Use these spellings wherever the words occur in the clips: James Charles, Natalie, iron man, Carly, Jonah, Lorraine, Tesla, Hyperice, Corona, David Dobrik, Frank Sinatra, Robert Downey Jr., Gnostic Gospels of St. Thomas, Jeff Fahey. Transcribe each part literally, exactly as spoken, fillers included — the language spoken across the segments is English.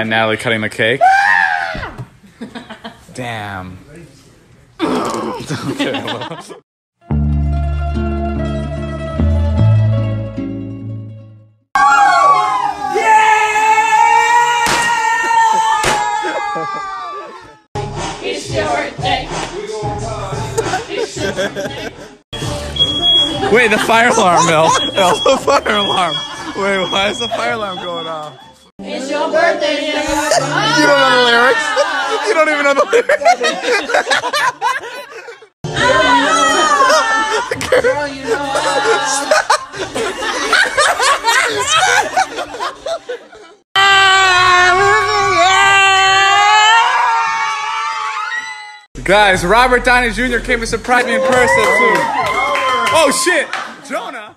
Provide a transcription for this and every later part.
And Natalie cutting the cake. Damn. Okay, wait, the fire alarm, Bill. The fire alarm. Wait, why is the fire alarm going off? It's your birthday, Bill. You don't know the lyrics. You don't even know the lyrics. Girl, you know. Guys, Robert Downey Junior came to surprise me in person, too. Oh, shit. Jonah.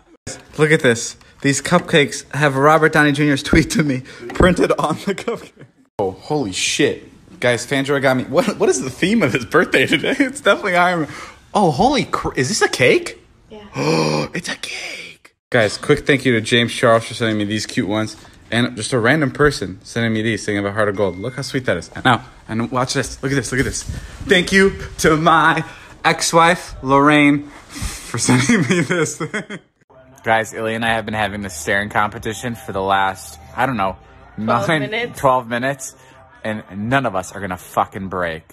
Look at this. These cupcakes have Robert Downey Junior's tweet to me printed on the cupcake. Oh, holy shit. Guys, Fandra got me. What, what is the theme of his birthday today? It's definitely Iron Man. Oh, holy cr- Is this a cake? Yeah. Oh, it's a cake. Guys, quick thank you to James Charles for sending me these cute ones. And just a random person sending me these, saying about Heart of Gold. Look how sweet that is. Now, and watch this. Look at this. Look at this. Thank you to my ex-wife, Lorraine, for sending me this thing. Guys, Ilya and I have been having this staring competition for the last, I don't know, nine, twelve minutes. twelve minutes. And none of us are going to fucking break.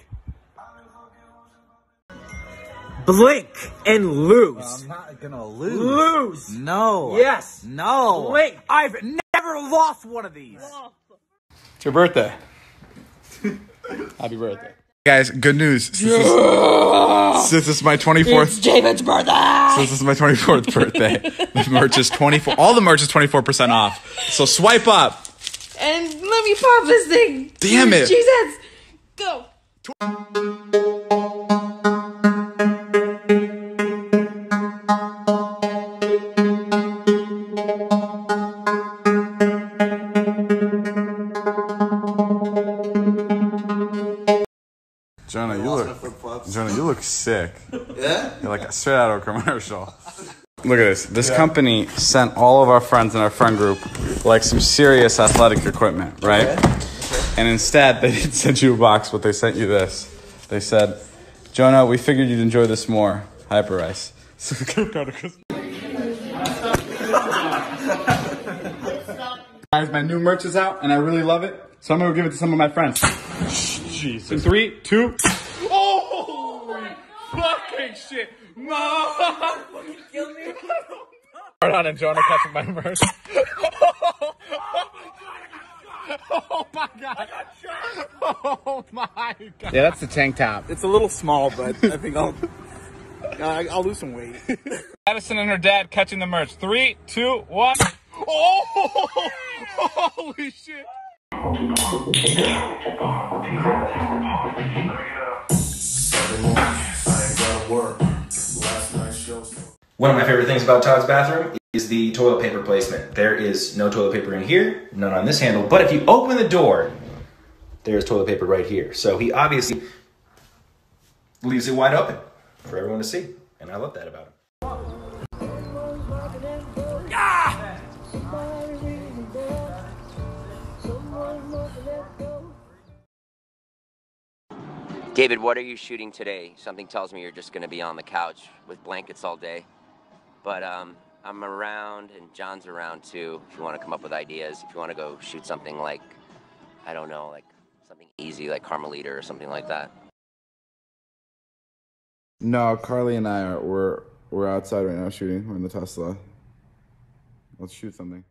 Blink and lose. Well, I'm not going to lose. Lose. No. Yes. No. Blink. I've never lost one of these. It's your birthday. Happy birthday. Guys, good news. Since, yeah. this, since this is my twenty-fourth. It's David's birthday. Since this is my twenty-fourth birthday. The merch is twenty-four. All the merch is twenty-four percent off. So swipe up. And let me pop this thing. Damn it. Jesus. Go. Jonah, you look, Jonah, you look sick. Yeah? You're like straight out of a commercial. Look at this. This yeah. company sent all of our friends in our friend group like some serious athletic equipment, right? Okay. Okay. And instead, they didn't send you a box, but they sent you this. They said, Jonah, we figured you'd enjoy this more. Hyperice. So we got a Guys, my new merch is out, and I really love it. So I'm going to give it to some of my friends. Jesus. In three, two. Oh, oh fucking shit. Mom. You killed me. Hard on and Jonah catching my merch. Oh, oh my god. Oh my god. Yeah, that's the tank top. It's a little small, but I think I'll, uh, I'll lose some weight. Addison and her dad catching the merch. Three, two, one. Oh, holy shit. One of my favorite things about Todd's bathroom is the toilet paper placement. There is no toilet paper in here, none on this handle, but if you open the door, there's toilet paper right here. So he obviously leaves it wide open for everyone to see, and I love that about him. David, what are you shooting today? Something tells me you're just going to be on the couch with blankets all day. But um, I'm around, and John's around too, if you want to come up with ideas. If you want to go shoot something like, I don't know, like something easy like Carmelita or something like that. No, Carly and I, are we're, we're outside right now shooting. We're in the Tesla. Let's shoot something.